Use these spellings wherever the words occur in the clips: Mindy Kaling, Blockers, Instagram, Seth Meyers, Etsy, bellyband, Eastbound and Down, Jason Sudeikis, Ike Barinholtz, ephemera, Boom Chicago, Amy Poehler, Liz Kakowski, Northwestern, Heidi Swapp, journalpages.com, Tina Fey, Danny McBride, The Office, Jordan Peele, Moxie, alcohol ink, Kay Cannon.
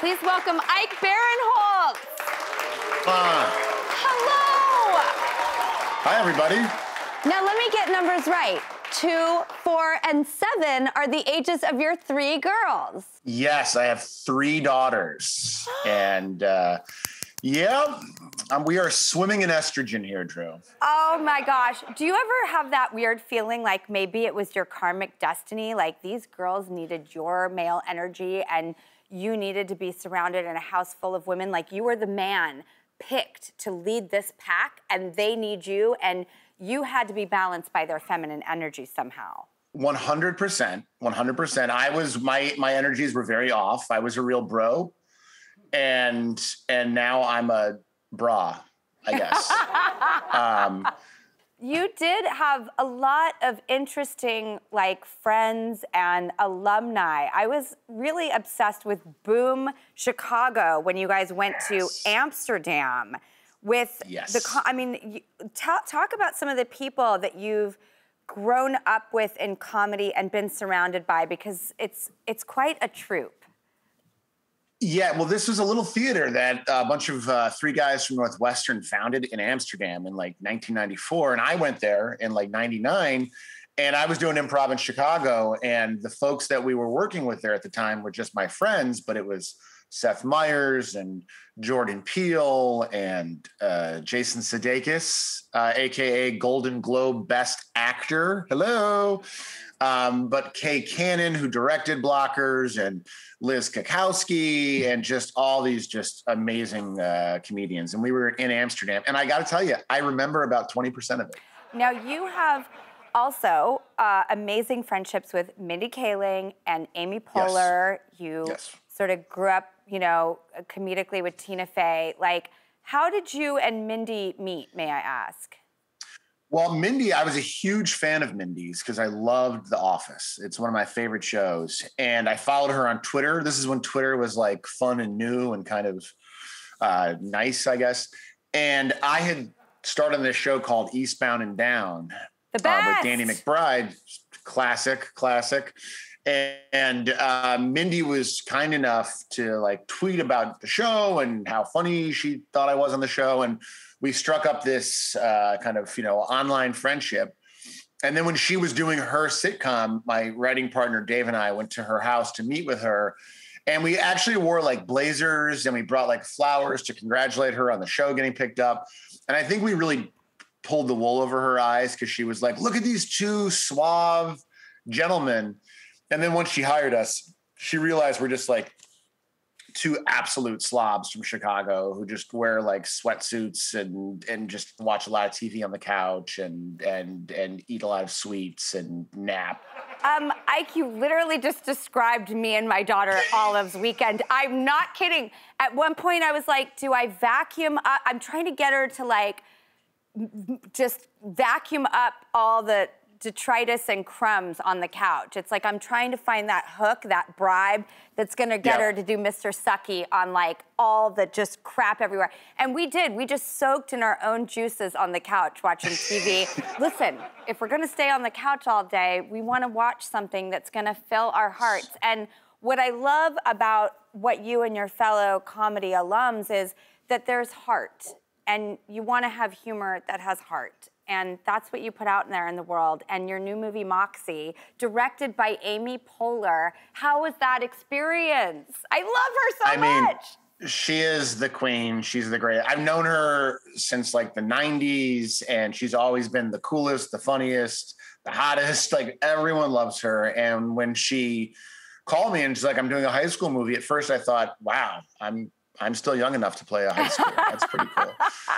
Please welcome Ike Barinholtz. Hello. Hi, everybody. Now, let me get numbers right. 2, 4, and 7 are the ages of your 3 girls. Yes, I have 3 daughters. And yeah, we are swimming in estrogen here, Drew. Oh my gosh. Do you ever have that weird feeling like maybe it was your karmic destiny? Like these girls needed your male energy and you needed to be surrounded in a house full of women. Like you were the man picked to lead this pack and they need you and you had to be balanced by their feminine energy somehow. 100%, 100%. I was, my energies were very off. I was a real bro. And now I'm a bra, I guess. You did have a lot of interesting, like, friends and alumni. I was really obsessed with Boom Chicago when you guys went to Amsterdam. With the, I mean, talk about some of the people that you've grown up with in comedy and been surrounded by, because it's quite a troupe. Yeah, well, this was a little theater that a bunch of 3 guys from Northwestern founded in Amsterdam in like 1994. And I went there in like 99 and I was doing improv in Chicago. And the folks that we were working with there at the time were just my friends, but it was Seth Meyers and Jordan Peele and Jason Sudeikis, AKA Golden Globe Best Actor. Hello. But Kay Cannon, who directed Blockers, and Liz Kakowski, and just all these just amazing comedians. And we were in Amsterdam. And I got to tell you, I remember about 20% of it. Now, you have also amazing friendships with Mindy Kaling and Amy Poehler. Yes. You sort of grew up, you know, comedically with Tina Fey. Like, how did you and Mindy meet, may I ask? Well, Mindy, I was a huge fan of Mindy's because I loved The Office. It's one of my favorite shows. And I followed her on Twitter. This is when Twitter was like fun and new and kind of nice, I guess. And I had started this show called Eastbound and Down. The best. With Danny McBride. Classic, classic. And Mindy was kind enough to like tweet about the show and how funny she thought I was on the show. And we struck up this kind of, you know, online friendship. And then when she was doing her sitcom, my writing partner, Dave, and I went to her house to meet with her. And we actually wore like blazers and we brought like flowers to congratulate her on the show getting picked up. And I think we really pulled the wool over her eyes because she was like, look at these 2 suave gentlemen. And then once she hired us, she realized we're just like 2 absolute slobs from Chicago who just wear like sweatsuits and just watch a lot of TV on the couch and eat a lot of sweets and nap. Ike, you literally just described me and my daughter Olive's weekend. I'm not kidding. At one point I was like, do I vacuum up? I'm trying to get her to like just vacuum up all the detritus and crumbs on the couch. It's like I'm trying to find that hook, that bribe that's gonna get her to do Mr. Sucky on like all the just crap everywhere. And we did, we just soaked in our own juices on the couch watching TV. Listen, if we're gonna stay on the couch all day, we wanna watch something that's gonna fill our hearts. And what I love about what you and your fellow comedy alums is that there's heart and you wanna have humor that has heart. And that's what you put out there in the world. And your new movie, Moxie, directed by Amy Poehler. How was that experience? I love her so much. I mean, she is the queen. She's the greatest. I've known her since like the 90s, and she's always been the coolest, the funniest, the hottest. Like, everyone loves her. And when she called me and she's like, I'm doing a high school movie, at first I thought, wow, I'm still young enough to play a high schooler. That's pretty cool.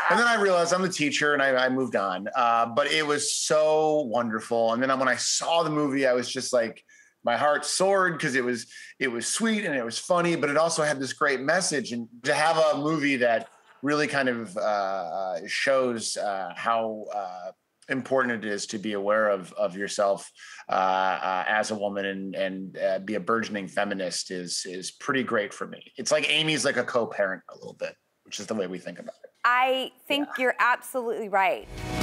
And then I realized I'm the teacher and I moved on. But it was so wonderful. And then when I saw the movie, I was just like, my heart soared because it was sweet and it was funny, but it also had this great message. And to have a movie that really kind of shows how important it is to be aware of yourself as a woman and be a burgeoning feminist is pretty great for me. It's like Amy's like a co-parent a little bit, which is the way we think about it. I think you're absolutely right.